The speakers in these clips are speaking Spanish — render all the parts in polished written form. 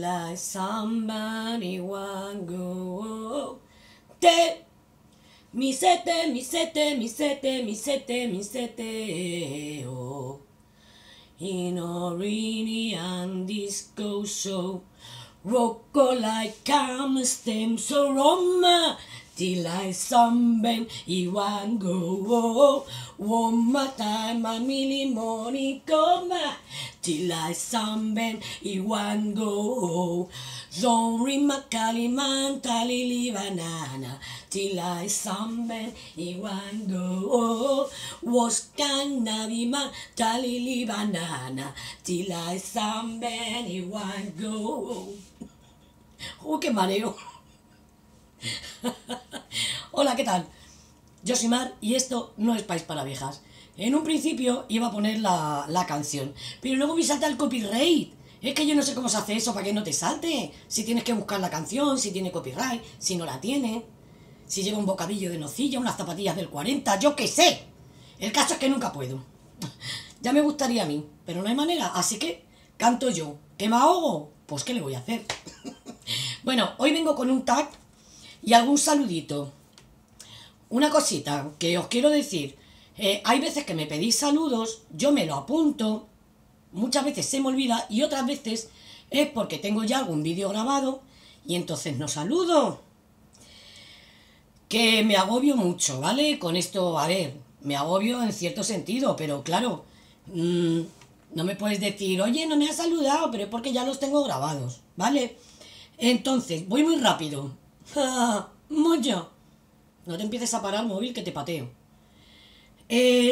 like somebody one go. Te, mi sete, mi sete, mi sete, mi sete, mi sete, oh. In Orini and disco show. Rocco like calm stem so Roma. Till I sunburn, I won't go. One more time, a million money come. Till I sunburn, I won't go. Genre Macaliman, Talili banana. Till I sunburn, I won't go. Was Canabiman, Talili banana. Till I sunburn, I won't go. Oh, qué mareo. Hola, ¿qué tal? Yo soy Mar y esto no es País para Viejas. En un principio iba a poner la canción, pero luego me salta el copyright. Es que yo no sé cómo se hace eso para que no te salte. Si tienes que buscar la canción, si tiene copyright, si no la tiene, si lleva un bocadillo de nocilla, unas zapatillas del 40, yo qué sé. El caso es que nunca puedo. Ya me gustaría a mí, pero no hay manera, así que canto yo. ¿Que me ahogo? Pues ¿qué le voy a hacer? Bueno, hoy vengo con un tag y algún saludito. Una cosita que os quiero decir. Hay veces que me pedís saludos, yo me lo apunto, muchas veces se me olvida y otras veces es porque tengo ya algún vídeo grabado y entonces no saludo. Que me agobio mucho, ¿vale? Con esto, a ver, me agobio en cierto sentido, pero claro, no me puedes decir, oye, no me has saludado, pero es porque ya los tengo grabados, ¿vale? Entonces, voy muy rápido. Moño, no te empieces a parar, móvil, que te pateo.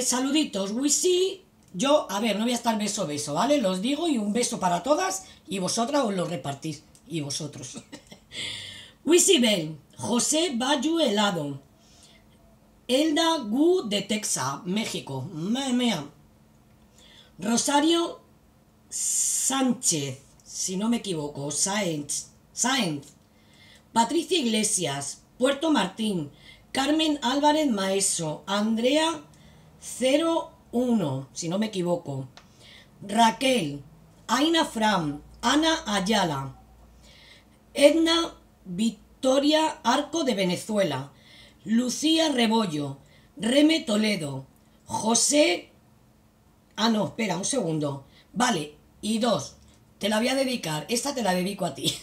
Saluditos, Wisi. Yo, a ver, no voy a estar beso, ¿vale? Los digo y un beso para todas y vosotras os lo repartís. Y vosotros. Wisi Ben, José Bayu Helado, Elda Gu de Texas, México. Madre mía. Rosario Sánchez, si no me equivoco, Sáenz. Patricia Iglesias, Puerto Martín, Carmen Álvarez Maeso, Andrea 01, si no me equivoco, Raquel, Aina Fram, Ana Ayala, Edna Victoria Arco de Venezuela, Lucía Rebollo, Reme Toledo, José... Ah, no, espera, un segundo. Vale, y dos, te la voy a dedicar, esta te la dedico a ti.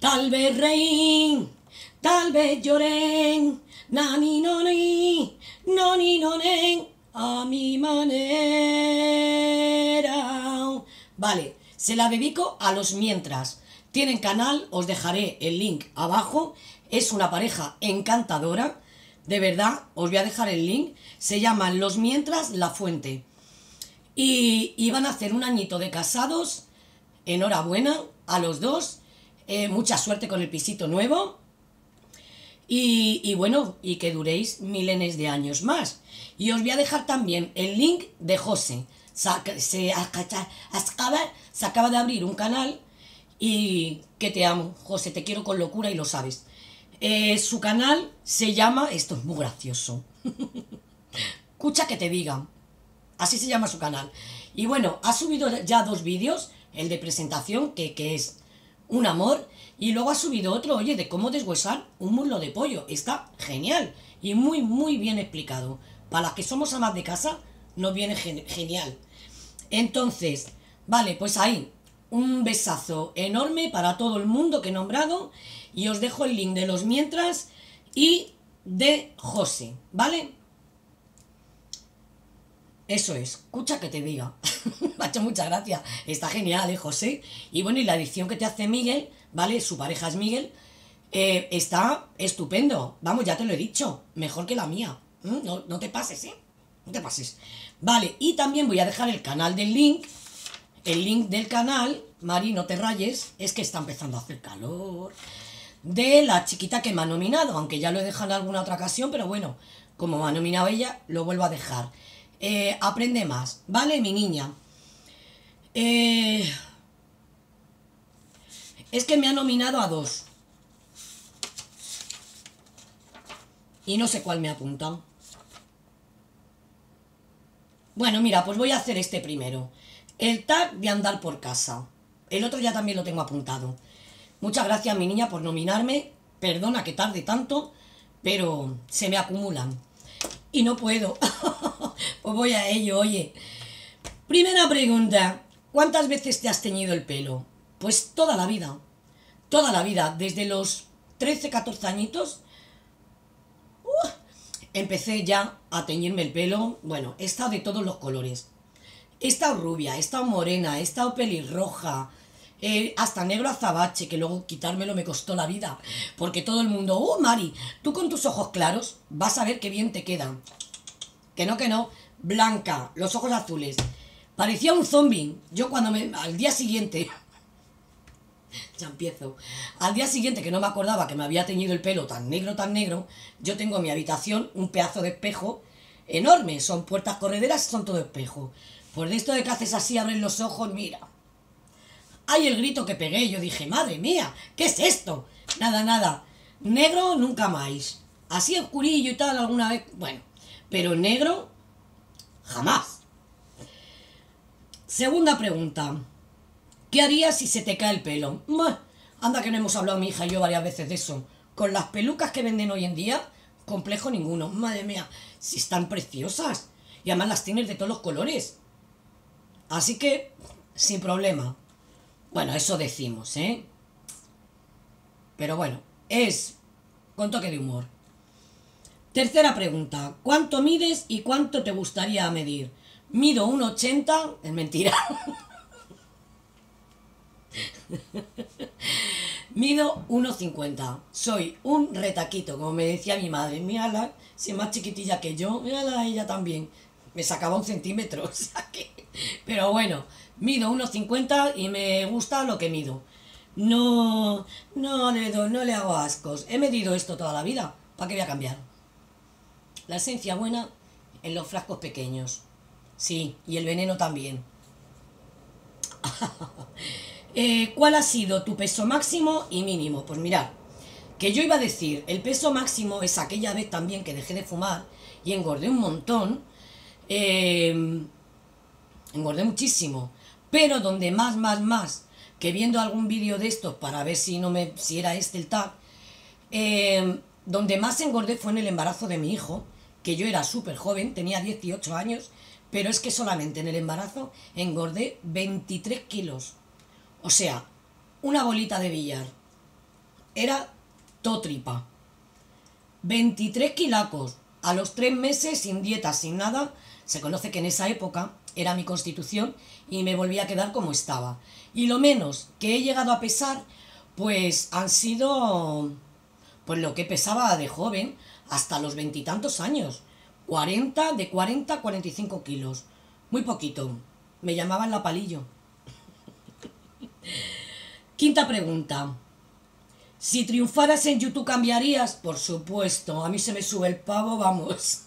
Tal vez reí, tal vez lloré, nani noni, noni nonen, a mi manera. Vale, se la dedico a Los Mientras. Tienen canal, os dejaré el link abajo. Es una pareja encantadora, de verdad, os voy a dejar el link. Se llaman Los Mientras La Fuente. Y van a hacer un añito de casados. Enhorabuena a los dos. Mucha suerte con el pisito nuevo y bueno, y que duréis milenios de años más. Y os voy a dejar también el link de José. Se acaba de abrir un canal y que te amo, José, te quiero con locura y lo sabes. Su canal se llama, esto es muy gracioso, Cucha que te diga, así se llama su canal. Y bueno, ha subido ya dos vídeos, el de presentación que es un amor, y luego ha subido otro, oye, de cómo deshuesar un muslo de pollo. Está genial y muy, muy bien explicado. Para las que somos amas de casa, nos viene genial. Entonces, vale, pues ahí, un besazo enorme para todo el mundo que he nombrado, y os dejo el link de Los Mientras y de José, ¿vale? Eso es, escucha que te diga. Macho, muchas gracias. Está genial, José. Y bueno, y la edición que te hace Miguel, ¿vale? Su pareja es Miguel. Está estupendo. Vamos, ya te lo he dicho. Mejor que la mía. No te pases, ¿eh? No te pases. Vale, y también voy a dejar el canal del link. El link del canal, Mari, no te rayes, es que está empezando a hacer calor. De la chiquita que me ha nominado, aunque ya lo he dejado en alguna otra ocasión, pero bueno, como me ha nominado ella, lo vuelvo a dejar. Aprende más, ¿vale, mi niña? Es que me ha nominado a dos y no sé cuál me ha apuntado. Bueno, mira, pues voy a hacer este primero, el tag de andar por casa. El otro ya también lo tengo apuntado. Muchas gracias, mi niña, por nominarme. Perdona que tarde tanto, pero se me acumulan y no puedo. Pues voy a ello, oye. Primera pregunta. ¿Cuántas veces te has teñido el pelo? Pues toda la vida. Toda la vida. Desde los 13, 14 añitos empecé ya a teñirme el pelo. Bueno, he estado de todos los colores. He estado rubia, he estado morena, he estado pelirroja, hasta negro azabache, que luego quitármelo me costó la vida, porque todo el mundo, ¡oh, Mari! Tú con tus ojos claros vas a ver qué bien te quedan. Que no, blanca, los ojos azules. Parecía un zombie. Yo cuando me... al día siguiente... ya empiezo. Al día siguiente, que no me acordaba que me había teñido el pelo tan negro, yo tengo en mi habitación un pedazo de espejo enorme. Son puertas correderas, son todo espejo. Pues de esto de que haces así, abres los ojos, mira. Ay, el grito que pegué. Yo dije, madre mía, ¿qué es esto? Nada, nada. Negro nunca más. Así oscurillo y tal alguna vez, bueno. Pero negro, jamás. Segunda pregunta. ¿Qué harías si se te cae el pelo? Anda que no hemos hablado mi hija y yo varias veces de eso. Con las pelucas que venden hoy en día, complejo ninguno. Madre mía, si están preciosas. Y además las tienes de todos los colores. Así que, sin problema. Bueno, eso decimos, ¿eh? Pero bueno, es con toque de humor. Tercera pregunta. ¿Cuánto mides y cuánto te gustaría medir? Mido 1,80. Es mentira. Mido 1,50. Soy un retaquito, como me decía mi madre. Mírala, si es más chiquitilla que yo, mírala ella también. Me sacaba un centímetro, o sea que... Pero bueno, mido 1,50 y me gusta lo que mido. No le hago ascos. He medido esto toda la vida. ¿Para qué voy a cambiar? La esencia buena en los frascos pequeños. Sí, y el veneno también. ¿Cuál ha sido tu peso máximo y mínimo? Pues mirad, que yo iba a decir, el peso máximo es aquella vez también que dejé de fumar y engordé un montón, engordé muchísimo, pero donde más, que viendo algún vídeo de estos para ver si no me, si era este el tag, donde más engordé fue en el embarazo de mi hijo, que yo era súper joven, tenía 18 años, pero es que solamente en el embarazo engordé 23 kilos. O sea, una bolita de billar. Era todo tripa. 23 kilacos. A los 3 meses, sin dieta, sin nada. Se conoce que en esa época era mi constitución y me volví a quedar como estaba. Y lo menos que he llegado a pesar, pues han sido... pues lo que pesaba de joven hasta los 20 y tantos años. 40, de 40 a 45 kilos. Muy poquito. Me llamaban la palillo. Quinta pregunta. Si triunfaras en YouTube, ¿cambiarías? Por supuesto, a mí se me sube el pavo, vamos.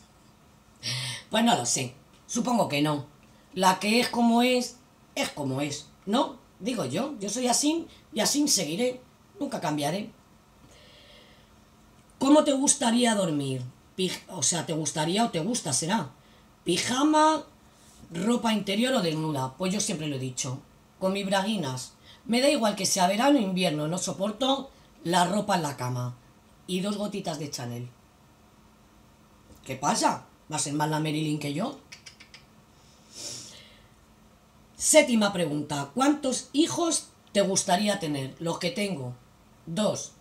Pues no lo sé, supongo que no. La que es como es, ¿no? Digo yo, yo soy así y así seguiré, nunca cambiaré. ¿Cómo te gustaría dormir? O sea, ¿te gustaría o te gusta, será? ¿Pijama, ropa interior o desnuda? Pues yo siempre lo he dicho, con mis braguinas. Me da igual que sea verano o invierno, no soporto la ropa en la cama. Y 2 gotitas de Chanel. ¿Qué pasa? ¿Va a ser más la Marilyn que yo? Séptima pregunta. ¿Cuántos hijos te gustaría tener? Los que tengo. 2.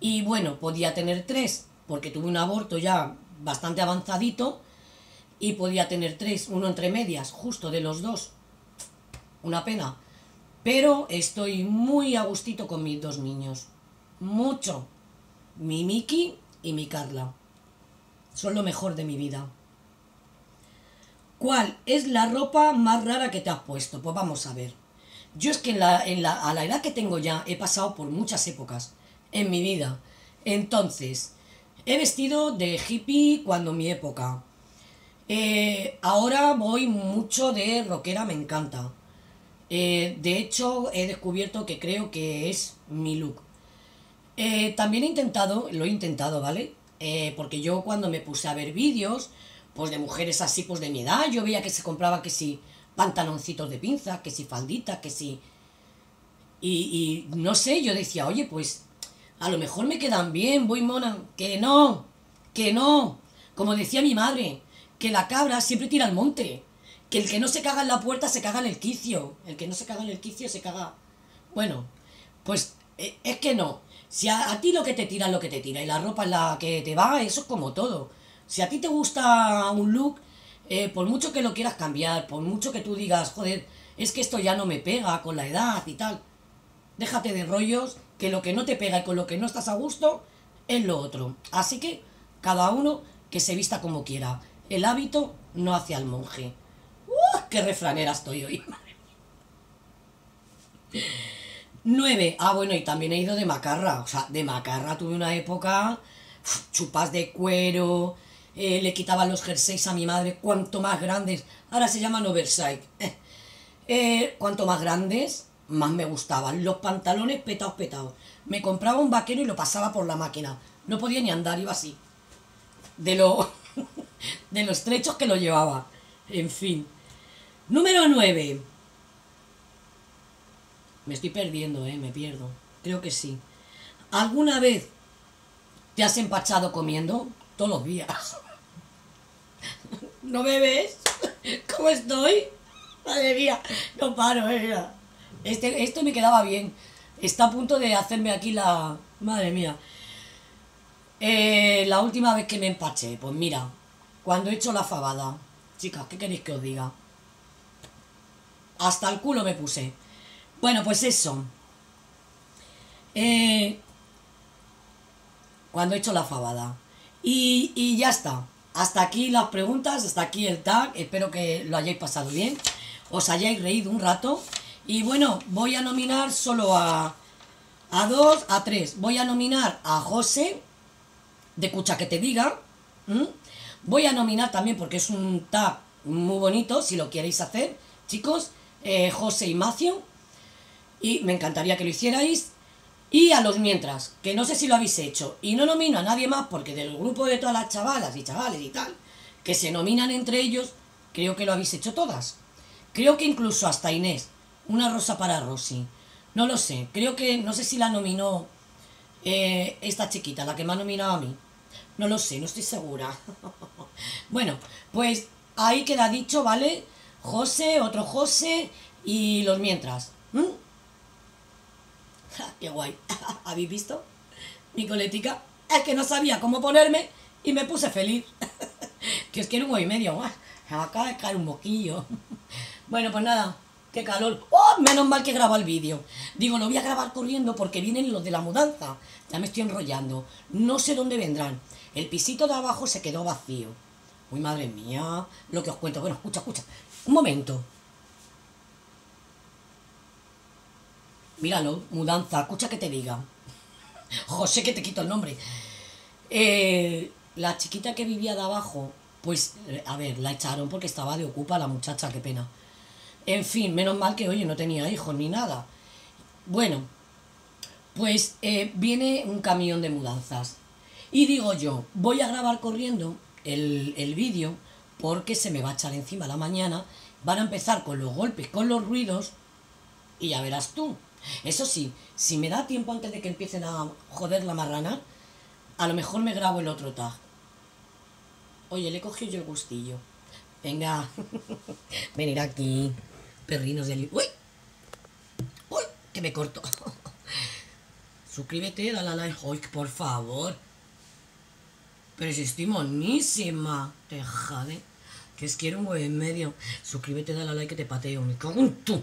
Y bueno, podía tener 3, porque tuve un aborto ya bastante avanzadito. Y podía tener 3, uno entre medias, justo de los 2. Una pena. Pero estoy muy a gustito con mis 2 niños. Mucho. Mi Miki y mi Carla. Son lo mejor de mi vida. ¿Cuál es la ropa más rara que te has puesto? Pues vamos a ver. Yo es que a la edad que tengo ya he pasado por muchas épocas en mi vida. Entonces, he vestido de hippie cuando mi época. Ahora voy mucho de rockera, me encanta. De hecho, he descubierto que creo que es mi look. También he intentado, ¿vale? Porque yo cuando me puse a ver vídeos, pues de mujeres así, pues de mi edad, yo veía que se compraba que si pantaloncitos de pinza, que si falditas, que si... Y no sé, yo decía, oye, pues a lo mejor me quedan bien, voy mona. Que no, como decía mi madre, que la cabra siempre tira al monte, que el que no se caga en la puerta se caga en el quicio, el que no se caga en el quicio se caga... Bueno, pues es que no, si a ti lo que te tira es lo que te tira y la ropa es la que te va, eso es como todo. Si a ti te gusta un look, por mucho que lo quieras cambiar, por mucho que tú digas, joder, es que esto ya no me pega con la edad y tal, déjate de rollos, que lo que no te pega y con lo que no estás a gusto es lo otro. Así que cada uno que se vista como quiera, el hábito no hace al monje. ¡Uf! ¡Qué refranera estoy hoy! 9. Ah, bueno, y también he ido de macarra. O sea, de macarra tuve una época, chupas de cuero, le quitaba los jerseys a mi madre, cuanto más grandes, ahora se llaman oversight, cuanto más grandes, más me gustaban, los pantalones petados, petados. Me compraba un vaquero y lo pasaba por la máquina, no podía ni andar, iba así, de los estrechos que lo llevaba, en fin. Número 9. Me estoy perdiendo, me pierdo. Creo que sí. ¿Alguna vez te has empachado comiendo? Todos los días. ¿No me ves? ¿Cómo estoy? Madre mía, no paro, esto me quedaba bien. Está a punto de hacerme aquí la... Madre mía. La última vez que me empaché, pues mira, cuando he hecho la fabada. Chicas, ¿qué queréis que os diga? Hasta el culo me puse. Bueno, pues eso. Cuando he hecho la fabada. Y ya está. Hasta aquí las preguntas, hasta aquí el tag. Espero que lo hayáis pasado bien. Os hayáis reído un rato. Y bueno, voy a nominar solo a dos, a tres. Voy a nominar a José, de Cucha que te diga. Voy a nominar también, porque es un tag muy bonito, si lo queréis hacer, chicos, José y Macio. Y me encantaría que lo hicierais. Y a Los Mientras, que no sé si lo habéis hecho. Y no nomino a nadie más, porque del grupo de todas las chavalas y chavales y tal, que se nominan entre ellos, creo que lo habéis hecho todas. Creo que incluso hasta Inés, una rosa para Rosy. No lo sé, creo que, no sé si la nominó esta chiquita, la que me ha nominado a mí. No lo sé, no estoy segura. Bueno, pues ahí queda dicho, ¿vale? José, otro José y Los Mientras. ¡Qué guay! ¿Habéis visto? Mi coletica. Es que no sabía cómo ponerme y me puse feliz. Que os quiero un huevo y medio. Me acaba de caer un moquillo. Bueno, pues nada. ¡Qué calor! ¡Oh! Menos mal que graba el vídeo. Digo, lo voy a grabar corriendo porque vienen los de la mudanza. Ya me estoy enrollando. No sé dónde vendrán. El pisito de abajo se quedó vacío. ¡Uy, madre mía! Lo que os cuento. Bueno, escucha, escucha. Un momento. Míralo, mudanza, escucha que te diga. José, que te quito el nombre. La chiquita que vivía de abajo, pues, a ver, la echaron porque estaba de ocupa la muchacha, qué pena. En fin, menos mal que, oye, no tenía hijos ni nada. Bueno, pues viene un camión de mudanzas. Y digo yo, voy a grabar corriendo el vídeo porque se me va a echar encima la mañana. Van a empezar con los golpes, con los ruidos y ya verás tú. Eso sí, si me da tiempo antes de que empiecen a joder la marrana, a lo mejor me grabo el otro tag. Oye, le he cogido yo el gustillo. Venga, venir aquí, perrinos del... ¡Uy! ¡Uy! Que me corto. Suscríbete, dale a like, ¡uy, por favor! Pero si estoy monísima, te jade. Que os quiero un huevo en medio. Suscríbete, dale a like que te pateo. Me cago en tú.